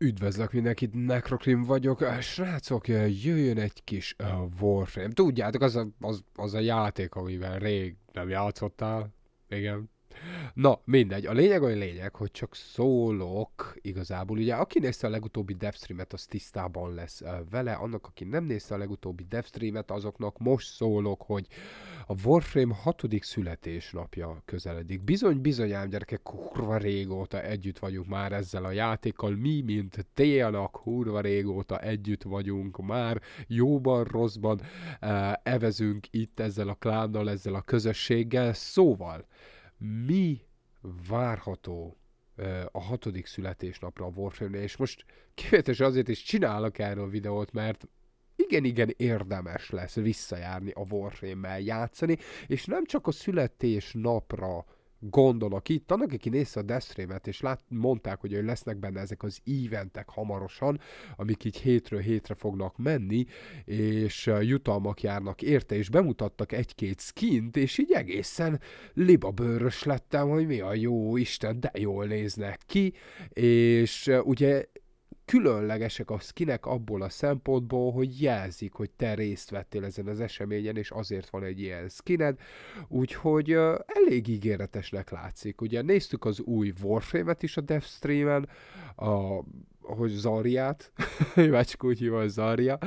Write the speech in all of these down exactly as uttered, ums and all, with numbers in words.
Üdvözlök mindenkit, Nekrokrim vagyok. Srácok, jöjjön egy kis uh, Warframe. Tudjátok, az a, az, az a játék, amivel rég nem játszottál. Igen. Na, mindegy. A lényeg olyan lényeg, hogy csak szólok igazából. Ugye, aki nézte a legutóbbi devstreamet, az tisztában lesz uh, vele. Annak, aki nem nézte a legutóbbi devstreamet, azoknak most szólok, hogy a Warframe hatodik születésnapja közeledik. Bizony, bizonyám, gyerekek, kurva régóta együtt vagyunk már ezzel a játékkal. Mi, mint Téjanak, kurva régóta együtt vagyunk már. Jóban, rosszban uh, evezünk itt ezzel a klánnal, ezzel a közösséggel. Szóval, mi várható uh, a hatodik születésnapra a Warframe-nél, és most kivételesen azért is csinálok erről videót, mert igen-igen érdemes lesz visszajárni a Warframe-mel játszani, és nem csak a születésnapra gondolok itt, annak, aki nézte a Deathstream-et, és lát, mondták, hogy lesznek benne ezek az eventek hamarosan, amik így hétről hétre fognak menni, és jutalmak járnak érte, és bemutattak egy-két skint, és így egészen libabőrös lettem, hogy mi a jó Isten, de jól néznek ki, és ugye különlegesek a skinek abból a szempontból, hogy jelzik, hogy te részt vettél ezen az eseményen, és azért van egy ilyen skined, úgyhogy uh, elég ígéretesnek látszik. Ugye néztük az új Warframe-et is a devstreamen, a hogy Zarját, csak úgy hívva Zarja,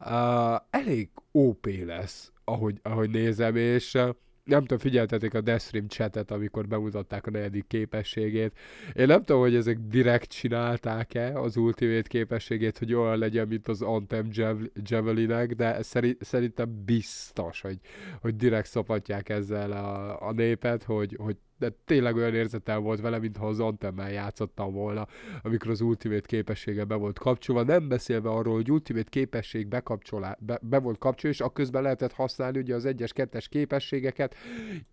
uh, elég ó pé lesz, ahogy, ahogy nézem, és uh, nem tudom, figyeltetek a Deathstream chatet, amikor bemutatták a negyedik képességét. Én nem tudom, hogy ezek direkt csinálták-e az ultimate képességét, hogy olyan legyen, mint az Anthem Javelinek, de szerintem biztos, hogy, hogy direkt szopatják ezzel a, a népet, hogy, hogy de tényleg olyan érzetem volt vele, mintha az Anthemmel játszottam volna, amikor az ultimate képessége be volt kapcsolva. Nem beszélve arról, hogy ultimate képesség bekapcsolá, be, be volt kapcsolva, és akközben lehetett használni ugye az egyes-kettes képességeket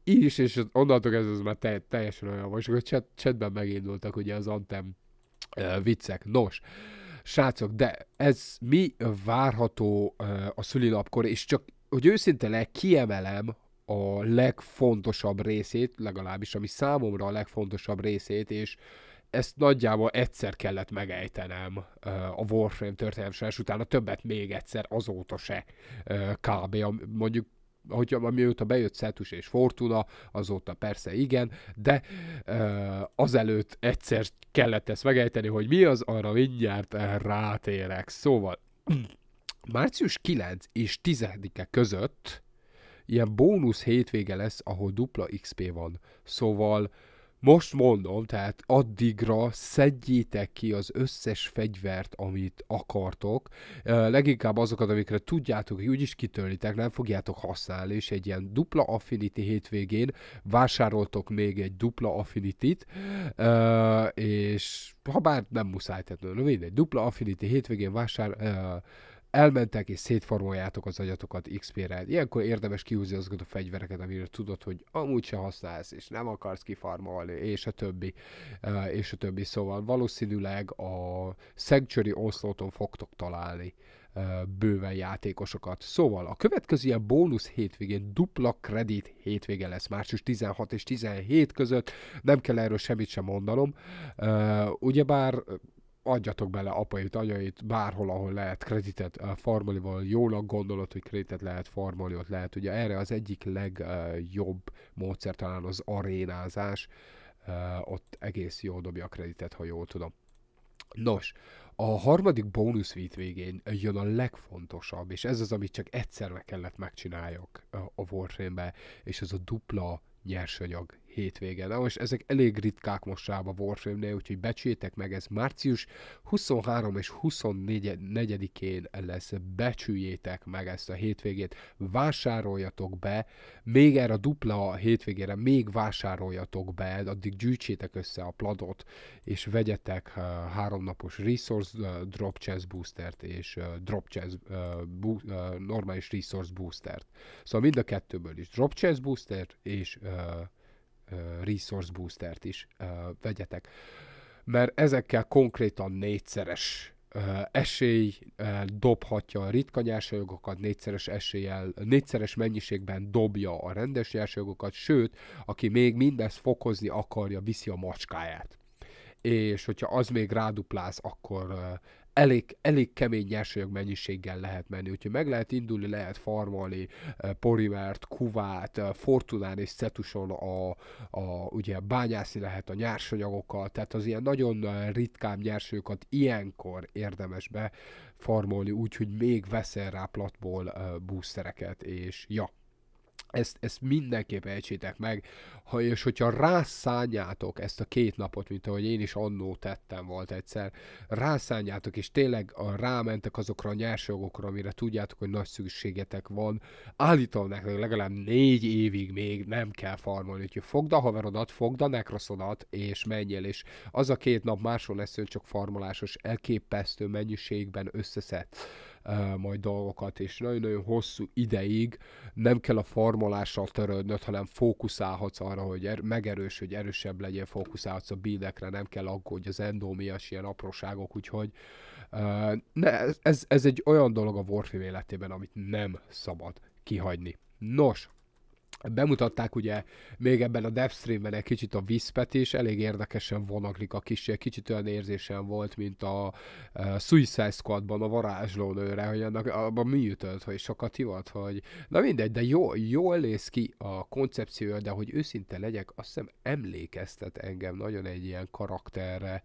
is, és onnantól ez az már te, teljesen olyan volt, és akkor chat, chatben megindultak ugye az Anthem uh, viccek. Nos, srácok, de ez mi várható uh, a szülinapkor, és csak, hogy őszinte le kiemelem a legfontosabb részét, legalábbis ami számomra a legfontosabb részét, és ezt nagyjából egyszer kellett megejtenem a Warframe történelmesen, és utána többet még egyszer azóta se kb. Mondjuk, hogy amióta bejött Saturn és Fortuna, azóta persze igen, de azelőtt egyszer kellett ezt megejteni, hogy mi az, arra mindjárt rátérek. Szóval március kilenc és tizedike között ilyen bónusz hétvége lesz, ahol dupla iksz pé van. Szóval most mondom, tehát addigra szedjétek ki az összes fegyvert, amit akartok. Leginkább azokat, amikre tudjátok, hogy úgyis kitörlitek, nem fogjátok használni, és egy ilyen dupla affinity hétvégén vásároltok még egy dupla affinityt, és ha bár nem muszáj tettem, mindegy, dupla affinity hétvégén vásároltok, elmentek és szétformoljátok az agyatokat iksz pére. Ilyenkor érdemes kihúzni azokat a fegyvereket, amire tudod, hogy amúgy se használsz, és nem akarsz kifarmolni, és a többi, és a többi. Szóval valószínűleg a Sanctuary oszlóton fogtok találni bőven játékosokat. Szóval a következő ilyen bónusz hétvégén dupla kredit hétvége lesz, március tizenhat és tizenhét között. Nem kell erről semmit sem mondanom. Ugyebár adjatok bele apait, anyait, bárhol, ahol lehet kreditet uh, farmolni, vagy jónak gondolod, hogy kreditet lehet farmolni, ott lehet. Ugye erre az egyik legjobb uh, módszer talán az arénázás, uh, ott egész jól dobja a kreditet, ha jól tudom. Nos, a harmadik bónusz hétvégén jön a legfontosabb, és ez az, amit csak egyszerre kellett megcsináljak uh, a Warframe-be, és ez a dupla nyersanyag hétvége. Na most ezek elég ritkák mostában a Warframe-nél, úgyhogy becsüljétek meg, ez március huszonharmadikán és huszonnegyedikén lesz, becsüljétek meg ezt a hétvégét, vásároljatok be, még erre a dupla hétvégére még vásároljatok be, addig gyűjtsétek össze a pladot, és vegyetek uh, háromnapos resource uh, drop chest boostert, és uh, drop chest uh, uh, normális resource boostert. Szóval mind a kettőből is, drop chest boostert és uh, resource boostert is uh, vegyetek, mert ezekkel konkrétan négyszeres uh, esély uh, dobhatja a ritka nyersanyagokat, négyszeres eséllyel, négyszeres mennyiségben dobja a rendes nyersanyagokat, sőt, aki még mindezt fokozni akarja, viszi a macskáját. és hogyha az még rádupláz, akkor uh, elég, elég kemény nyersanyag mennyiséggel lehet menni. Úgyhogy meg lehet indulni, lehet farmolni uh, polimert, kuvát, uh, Fortunán és Cetuson a, a, ugye bányászni lehet a nyersanyagokat, tehát az ilyen nagyon uh, ritkább nyersanyagokat ilyenkor érdemes befarmolni, úgyhogy még veszel rá platból uh, boostereket, és ja. Ezt, ezt mindenképp ejtsétek meg, ha, és hogyha rászánjátok ezt a két napot, mint ahogy én is annó tettem volt egyszer, rászánjátok, és tényleg a, rámentek azokra a nyersanyagokra, amire tudjátok, hogy nagy szükségetek van, állítom nektek, legalább négy évig még nem kell farmolni, úgyhogy fogd a haverodat, fogd a nekroszodat, és menjél, és az a két nap máson lesz csak farmolásos, elképesztő mennyiségben összeszed Uh, majd dolgokat, és nagyon-nagyon hosszú ideig nem kell a formulással törődnöd, hanem fókuszálhatsz arra, hogy er megerős, hogy erősebb legyél, fókuszálhatsz a buildekre, nem kell aggódj az endómiás ilyen apróságok, úgyhogy uh, ne, ez, ez egy olyan dolog a Warframe életében, amit nem szabad kihagyni. Nos, bemutatták ugye még ebben a devstreamben egy kicsit a Vispet is, elég érdekesen vonaglik a kicsi, kicsit olyan érzésem volt, mint a, a Suicide Squadban a varázslónőre, hogy annak abban mi ütött, hogy sokat hivat, hogy na mindegy, de jó, jól néz ki a koncepciója, de hogy őszinte legyek, azt hiszem emlékeztet engem nagyon egy ilyen karakterre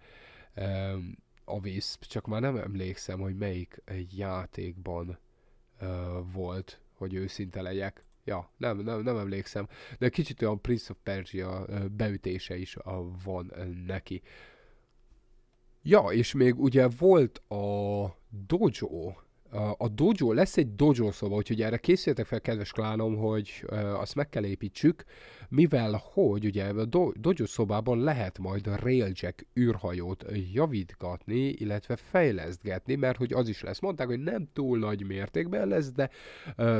a Visp, csak már nem emlékszem, hogy melyik játékban volt, hogy őszinte legyek. Ja, nem, nem, nem emlékszem, de kicsit olyan Prince of Persia beütése is van neki. Ja, és még ugye volt a dojo. A dojo, lesz egy dojo szoba, úgyhogy erre készüljetek fel, kedves klánom, hogy azt meg kell építsük, mivel hogy ugye a dojo szobában lehet majd a Railjack űrhajót javítgatni, illetve fejlesztgetni, mert hogy az is lesz. Mondták, hogy nem túl nagy mértékben lesz, de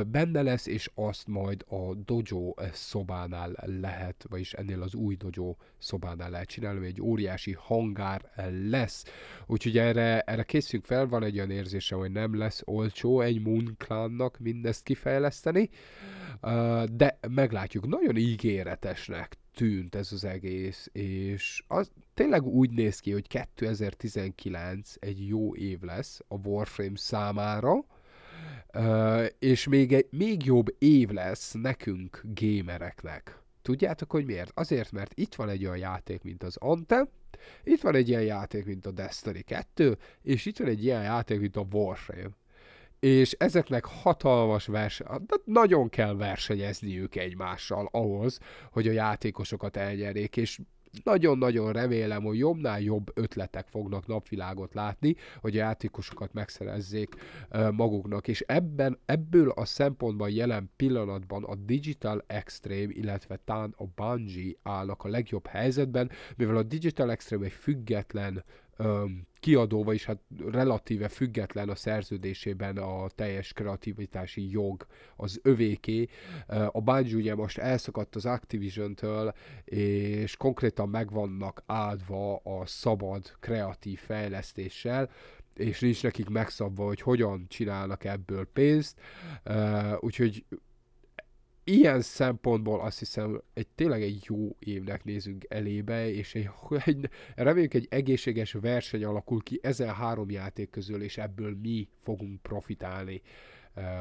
benne lesz, és azt majd a dojo szobánál lehet, vagyis ennél az új dojo szobánál lehet csinálni, egy óriási hangár lesz. Úgyhogy erre, erre készüljünk fel, van egy olyan érzésem, hogy nem lesz olcsó egy Moon Clan-nak mindezt kifejleszteni, de meglátjuk, nagyon ígéretesnek tűnt ez az egész, és az tényleg úgy néz ki, hogy kétezer-tizenkilenc egy jó év lesz a Warframe számára, és még, egy, még jobb év lesz nekünk gamereknek. Tudjátok, hogy miért? Azért, mert itt van egy olyan játék, mint az Anthem, itt van egy ilyen játék, mint a Destiny kettő, és itt van egy ilyen játék, mint a Warframe. És ezeknek hatalmas verseny... Nagyon kell versenyezniük egymással ahhoz, hogy a játékosokat elnyerjék, és nagyon-nagyon remélem, hogy jobbnál jobb ötletek fognak napvilágot látni, hogy a játékosokat megszerezzék maguknak, és ebben, ebből a szempontban jelen pillanatban a Digital Extreme, illetve tán a Bungie állnak a legjobb helyzetben, mivel a Digital Extreme egy független kiadó, vagyis hát relatíve független a szerződésében a teljes kreativitási jog az övéké. A Bungie ugye most elszakadt az Activision-től, és konkrétan megvannak áldva a szabad kreatív fejlesztéssel, és nincs nekik megszabva, hogy hogyan csinálnak ebből pénzt. Úgyhogy ilyen szempontból azt hiszem, egy tényleg egy jó évnek nézünk elébe, és egy, egy, reméljük egy egészséges verseny alakul ki ezen három játék közül, és ebből mi fogunk profitálni,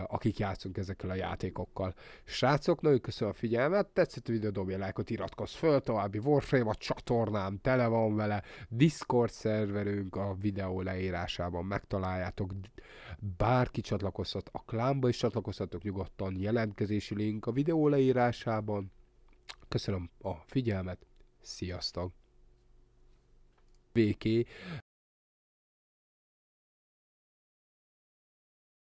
akik játszunk ezekkel a játékokkal. Srácok, nagyon köszönöm a figyelmet, tetszett a videó, dobj a lájkot, iratkozz föl, további Warframe, a csatornám tele van vele, Discord szerverünk a videó leírásában megtaláljátok, bárki csatlakozhat, a klánba is csatlakozhatok nyugodtan, jelentkezési link a videó leírásában. Köszönöm a figyelmet, sziasztok! bé ká